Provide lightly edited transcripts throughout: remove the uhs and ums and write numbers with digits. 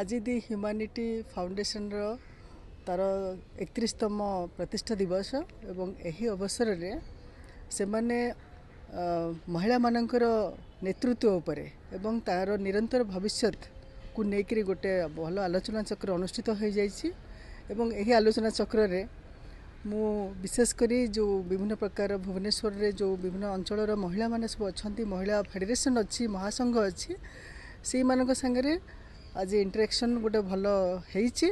आज दि humanity foundation रो तार 31तम प्रतिष्ठा दिवस एवं यही अवसर रे से माने महिला मानकर नेतृत्व उपरे एवं तार निरंतर भविष्य को लेकर गोटे भल आलोचना चक्र अनुष्ठित हो जाइए। यही आलोचना चक्र रे मु विशेष करी जो विभिन्न प्रकार भुवनेश्वर रे जो विभिन्न अंचल महिला माने सब अच्छा महिला फेडरेशन अच्छी महासंघ अच्छी से मान सागर आज इंटरेक्शन गोटे भल होती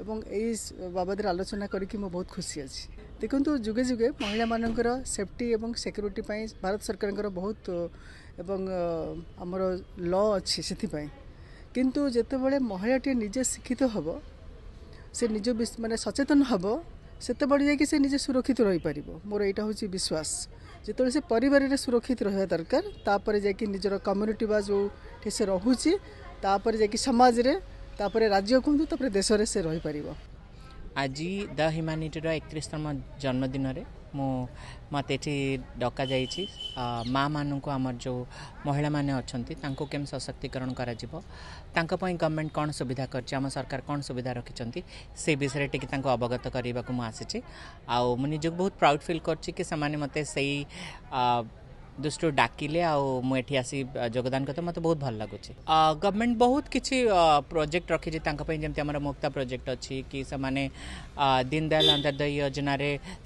एवं यही बाबद आलोचना करके बहुत खुशी अच्छी। देखो जुगे जुगे महिला मानकर सेफ्टी एवं सिक्योरिटी भारत सरकार बहुत एवं आमर लॉ अच्छे से किंतु जिते महिलाटी निजे शिक्षित हम से निज माने सचेतन हम सेते बड़े से निजे सुरक्षित रही पार मोर यहाँ हूँ विश्वास। जिते से परिवार सुरक्षित रहा दरकार तापर जा निजर कम्युनिटी बा जो से रोचे तापर जा समाज रे तापर राज्य कहूँ तापर देश से रही पार। आज द ह्यूमानिटीर 31तम जन्मदिन मु मत डक जा माँ मानू आमर जो महिला मैंने अच्छा केम सशक्तिकरण कर गवर्नमेंट कौन सुविधा करम सरकार कौन सुविधा रखिंट से विषय टी अवगत करने को मुझे आज बहुत प्राउड फिल कर मत से दृष्टि डाकिले आठी आसी जोगदान करते मत बहुत भल लगुच। गवर्नमेंट बहुत किसी प्रोजेक्ट रखी जमी आम मुक्ता प्रोजेक्ट अच्छी कि से दीनदयाल अंत्योदय योजना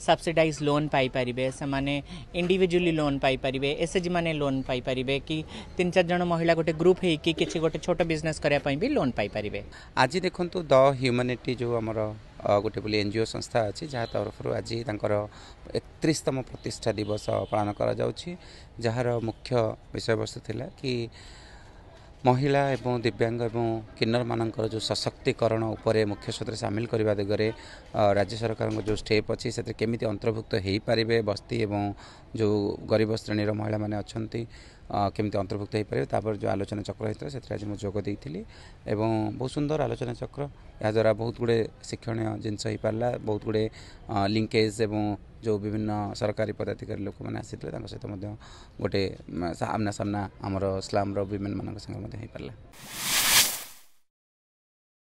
सब्सिडाइज लोन पाइपारे से इंडिविजुअली लोन पाइपारे एसएचजी मैंने लोन पाइपारे कि 3-4 जन महिला गोटे ग्रुप हो कि गोटे छोट बिजनेस करने भी लोन पाइपारे। आज देखो द ह्यूमानिटी जो आमर गोटे बोली एनजीओ संस्था अच्छी जहाँ तरफ आज 31तम प्रतिष्ठा दिवस पालन कर मुख्य विषय वस्तु थिला कि महिला एवं दिव्यांग एवं किन्नर मान जो सशक्तिकरण उपर मुख्य सूत्र सामिल करने दिगरे राज्य सरकार जो स्टेप अच्छी से केमिति अंतर्भुक्त हो पारे बस्ती एवं जो गरीब श्रेणीर महिला मैंने अच्छा केमिति अंतर्भुक्त हो पारे तापर जो आलोचना चक्र होता है से आज मुझे जोग देती एवं बहुत सुंदर आलोचना चक्र या द्वारा बहुत गुड़े शिक्षणीय जिनस हो पारा बहुत गुड़े लिंकेज एवं जो विभिन्न सरकारी पदाधिकारी लोक मैंने आसीते सहित गोटे सामना सामना आमर स्लम विमेन मान संगे हो पारा।